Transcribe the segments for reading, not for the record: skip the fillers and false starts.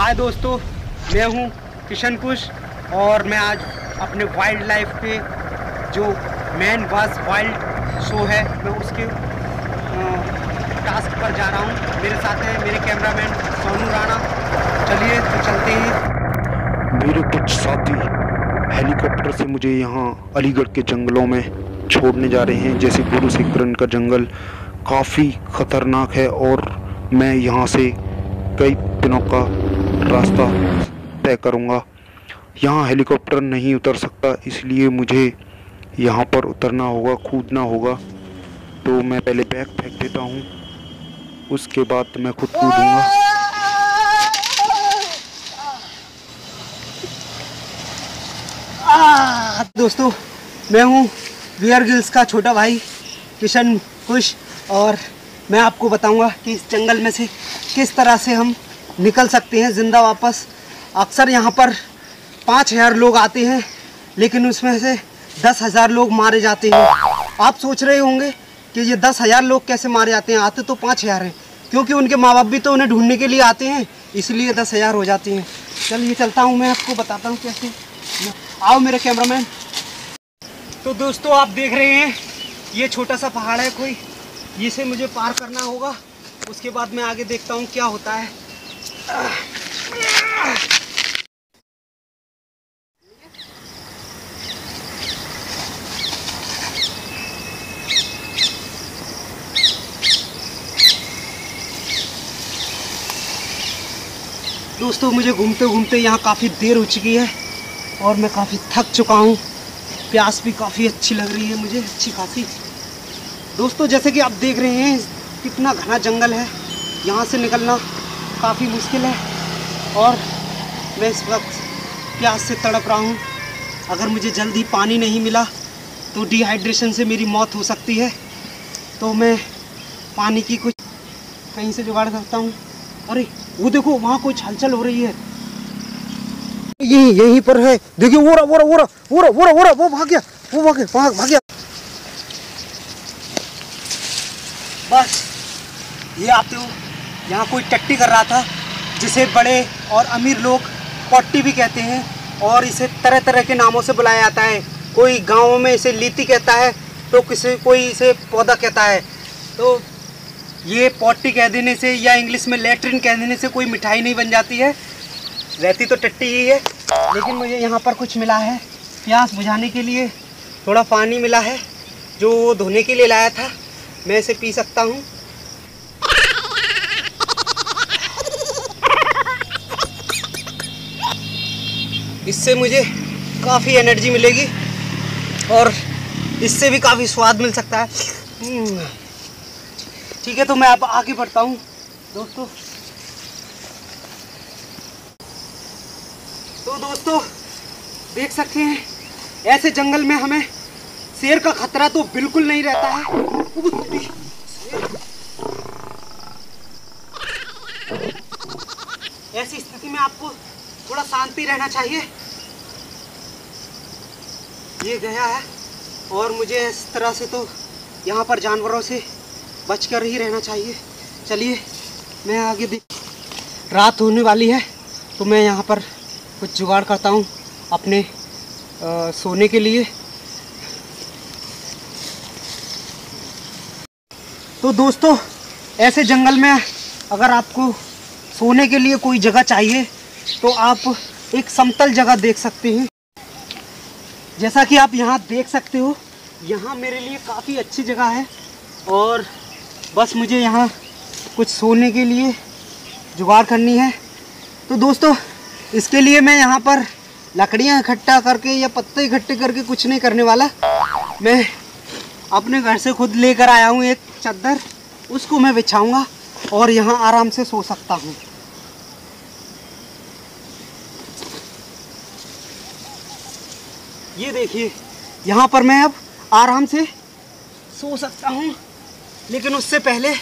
हाय दोस्तों, मैं हूं किशन कुश और मैं आज अपने वाइल्ड लाइफ पे जो मैन वर्सेस वाइल्ड शो है मैं उसके टास्क पर जा रहा हूं। मेरे साथ है मेरे कैमरामैन सोनू राणा। चलिए तो चलते हैं। मेरे कुछ साथी हेलीकॉप्टर से मुझे यहाँ अलीगढ़ के जंगलों में छोड़ने जा रहे हैं। जैसे बोरुसिक्रेन का जंगल काफ़ी ख़तरनाक है और मैं यहाँ से कई दिनों का रास्ता तय करूँगा। यहाँ हेलीकॉप्टर नहीं उतर सकता, इसलिए मुझे यहाँ पर उतरना होगा, कूदना होगा। तो मैं पहले बैग फेंक देता हूँ, उसके बाद मैं खुद कूदूँगा। दोस्तों, मैं हूँ वीर गिल्स का छोटा भाई किशन कुश और मैं आपको बताऊंगा कि इस जंगल में से किस तरह से हम निकल सकते हैं ज़िंदा वापस। अक्सर यहाँ पर 5000 लोग आते हैं लेकिन उसमें से 10,000 लोग मारे जाते हैं। आप सोच रहे होंगे कि ये 10,000 लोग कैसे मारे जाते हैं, आते तो 5000 हैं, क्योंकि उनके माँ बाप भी तो उन्हें ढूंढने के लिए आते हैं, इसलिए 10,000 हो जाते हैं। चलिए चलता हूँ, मैं आपको बताता हूँ कैसे। आओ मेरे कैमरामैन। तो दोस्तों, आप देख रहे हैं ये छोटा सा पहाड़ है कोई, इसे मुझे पार करना होगा। उसके बाद मैं आगे देखता हूँ क्या होता है। दोस्तों, मुझे घूमते घूमते यहाँ काफ़ी देर हो चुकी है और मैं काफ़ी थक चुका हूँ। प्यास भी काफ़ी अच्छी लग रही है मुझे, अच्छी खासी। दोस्तों, जैसे कि आप देख रहे हैं कितना घना जंगल है, यहाँ से निकलना काफ़ी मुश्किल है और मैं इस वक्त प्यास से तड़प रहा हूँ। अगर मुझे जल्दी पानी नहीं मिला तो डिहाइड्रेशन से मेरी मौत हो सकती है। तो मैं पानी की कुछ कहीं से जुगाड़ करता हूँ। अरे वो देखो, वहाँ कुछ हलचल हो रही है। यहीं पर है, देखिए। वो रहा, वो भाग गया, वो भाग गया। बस ये आते हो, यहाँ कोई टट्टी कर रहा था, जिसे बड़े और अमीर लोग पट्टी भी कहते हैं और इसे तरह तरह के नामों से बुलाया जाता है। कोई गाँव में इसे लीती कहता है तो कोई इसे पौधा कहता है। तो ये पट्टी कह देने से या इंग्लिश में लेटरिन कह देने से कोई मिठाई नहीं बन जाती है, रहती तो टट्टी ही है। लेकिन मुझे यहाँ पर कुछ मिला है प्यास बुझाने के लिए, थोड़ा पानी मिला है जो वो धोने के लिए लाया था। मैं इसे पी सकता हूँ। इससे मुझे काफ़ी एनर्जी मिलेगी और इससे भी काफ़ी स्वाद मिल सकता है। ठीक है, तो मैं अब आगे बढ़ता हूँ। दोस्तों देख सकते हैं ऐसे जंगल में हमें शेर का खतरा तो बिल्कुल नहीं रहता है। ऐसी स्थिति में आपको थोड़ा शांति रहना चाहिए। ये गया है और मुझे इस तरह से तो यहाँ पर जानवरों से बचकर ही रहना चाहिए। चलिए मैं आगे देख, रात होने वाली है तो मैं यहाँ पर कुछ जुगाड़ करता हूँ अपने सोने के लिए। तो दोस्तों, ऐसे जंगल में अगर आपको सोने के लिए कोई जगह चाहिए तो आप एक समतल जगह देख सकते हैं। जैसा कि आप यहाँ देख सकते हो, यहाँ मेरे लिए काफ़ी अच्छी जगह है और बस मुझे यहाँ कुछ सोने के लिए जुगाड़ करनी है। तो दोस्तों, इसके लिए मैं यहाँ पर लकड़ियाँ इकट्ठा करके या पत्ते इकट्ठे करके कुछ नहीं करने वाला। मैं अपने घर से खुद लेकर आया हूँ एक चादर, उसको मैं बिछाऊँगा और यहाँ आराम से सो सकता हूँ। ये देखिए, यहाँ पर मैं अब आराम से सो सकता हूँ। लेकिन उससे पहले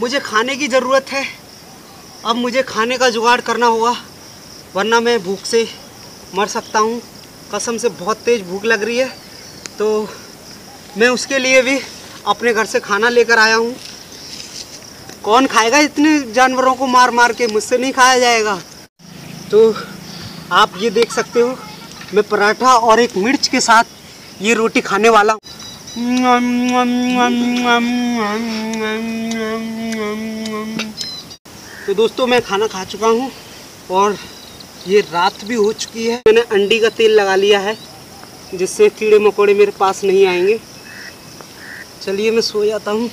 मुझे खाने की ज़रूरत है। अब मुझे खाने का जुगाड़ करना होगा वरना मैं भूख से मर सकता हूँ। कसम से बहुत तेज़ भूख लग रही है। तो मैं उसके लिए भी अपने घर से खाना लेकर आया हूँ। कौन खाएगा इतने जानवरों को मार मार के, मुझसे नहीं खाया जाएगा। तो आप ये देख सकते हो मैं पराठा और एक मिर्च के साथ ये रोटी खाने वाला हूँ। तो दोस्तों मैं खाना खा चुका हूँ और ये रात भी हो चुकी है। मैंने अंडी का तेल लगा लिया है जिससे कीड़े मकोड़े मेरे पास नहीं आएंगे। चलिए मैं सो जाता हूँ।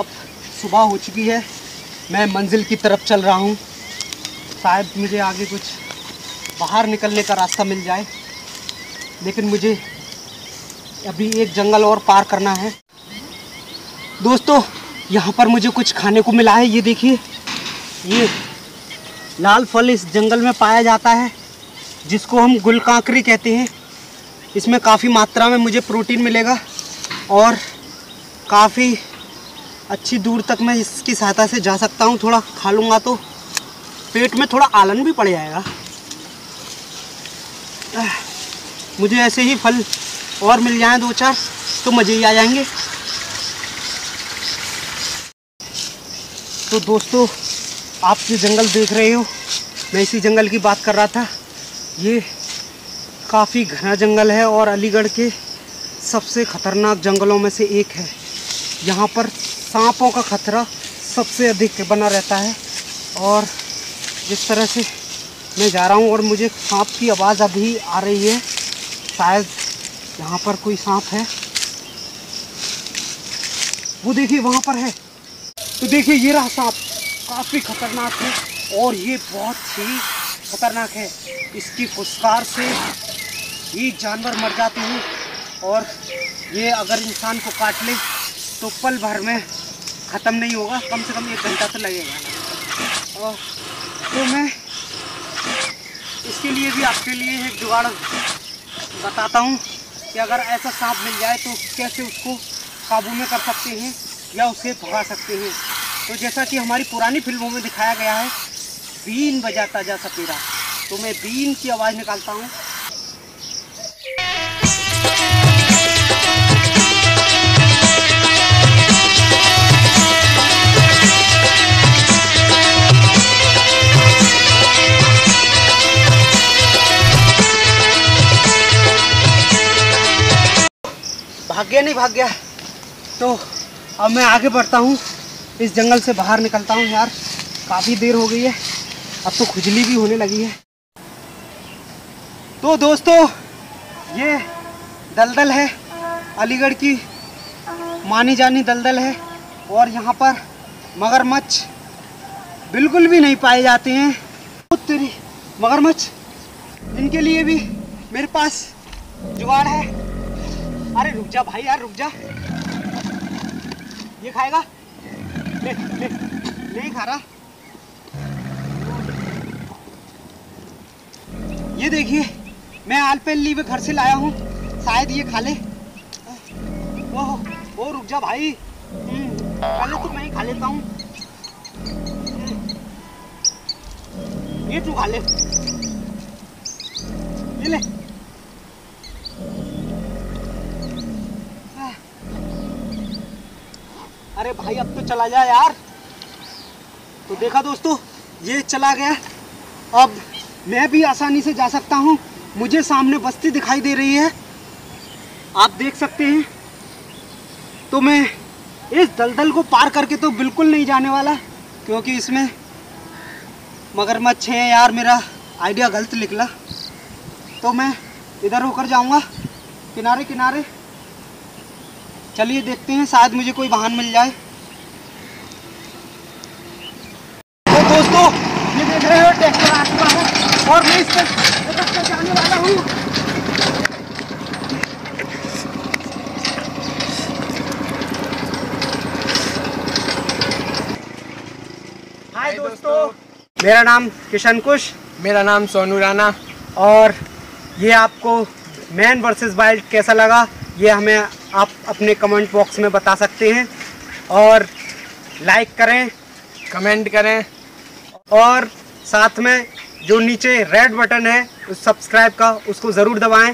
अब सुबह हो चुकी है, मैं मंजिल की तरफ चल रहा हूँ। शायद मुझे आगे कुछ बाहर निकलने का रास्ता मिल जाए, लेकिन मुझे अभी एक जंगल और पार करना है। दोस्तों यहाँ पर मुझे कुछ खाने को मिला है, ये देखिए, ये लाल फल इस जंगल में पाया जाता है जिसको हम गुलकांकरी कहते हैं। इसमें काफ़ी मात्रा में मुझे प्रोटीन मिलेगा और काफ़ी अच्छी दूर तक मैं इसकी सहायता से जा सकता हूँ। थोड़ा खा लूँगा तो पेट में थोड़ा आलन भी पड़ जाएगा। मुझे ऐसे ही फल और मिल जाएँ दो चार तो मज़े ही आ जाएंगे। तो दोस्तों आप ये जंगल देख रहे हो, मैं इसी जंगल की बात कर रहा था। ये काफ़ी घना जंगल है और अलीगढ़ के सबसे ख़तरनाक जंगलों में से एक है। यहाँ पर सांपों का खतरा सबसे अधिक बना रहता है। और जिस तरह से मैं जा रहा हूँ और मुझे सांप की आवाज़ अभी आ रही है, शायद यहाँ पर कोई सांप है। वो देखिए वहाँ पर है। तो देखिए ये रहा सांप, काफ़ी खतरनाक है और ये बहुत ही खतरनाक है। इसकी फुसकार से ही जानवर मर जाते हैं और ये अगर इंसान को काट ले तो पल भर में ख़त्म नहीं होगा, कम से कम 1 घंटा तो लगेगा। और तो मैं इसके लिए भी आपके लिए एक जुगाड़ बताता हूँ कि अगर ऐसा सांप मिल जाए तो कैसे उसको काबू में कर सकते हैं या उसे भगा सकते हैं। तो जैसा कि हमारी पुरानी फिल्मों में दिखाया गया है, बीन बजाता जा सकेगा, तो मैं बीन की आवाज़ निकालता हूँ। भाग गया, नहीं भाग गया। तो अब मैं आगे बढ़ता हूँ, इस जंगल से बाहर निकलता हूँ। यार काफ़ी देर हो गई है, अब तो खुजली भी होने लगी है। तो दोस्तों ये दलदल है, अलीगढ़ की मानी जानी दलदल है और यहाँ पर मगरमच्छ बिल्कुल भी नहीं पाए जाते हैं। उत्तरी मगरमच्छ, इनके लिए भी मेरे पास जुगाड़ है। अरे रुक जा भाई, यार रुक जा, ये खाएगा? नहीं खा रहा। ये देखिए मैं आलपेली में घर से लाया हूँ, शायद ये खा ले। वो रुक जा भाई, पहले तो मैं ही खा लेता हूँ, ये तू खा ले, ये ले। अरे भाई अब तो चला जा यार। तो देखा दोस्तों, ये चला गया। अब मैं भी आसानी से जा सकता हूँ। मुझे सामने बस्ती दिखाई दे रही है, आप देख सकते हैं। तो मैं इस दलदल को पार करके तो बिल्कुल नहीं जाने वाला क्योंकि इसमें मगरमच्छ हैं। यार मेरा आइडिया गलत निकला, तो मैं इधर होकर जाऊँगा, किनारे किनारे। चलिए देखते हैं, शायद मुझे कोई वाहन मिल जाए। तो दोस्तों ये देख रहे हो, ट्रैक्टर आ चुका है और मैं इस पर जाने वाला हूँ। हाय दोस्तों, मेरा नाम किशन कुश। मेरा नाम सोनू राणा। और ये आपको मैन वर्सेस वाइल्ड कैसा लगा, ये हमें आप अपने कमेंट बॉक्स में बता सकते हैं। और लाइक करें, कमेंट करें और साथ में जो नीचे रेड बटन है उस सब्सक्राइब का उसको ज़रूर दबाएं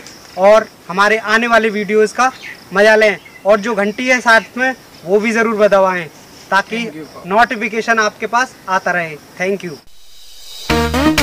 और हमारे आने वाले वीडियोस का मज़ा लें। और जो घंटी है साथ में वो भी ज़रूर दबाएं ताकि नोटिफिकेशन आपके पास आता रहे। Thank you.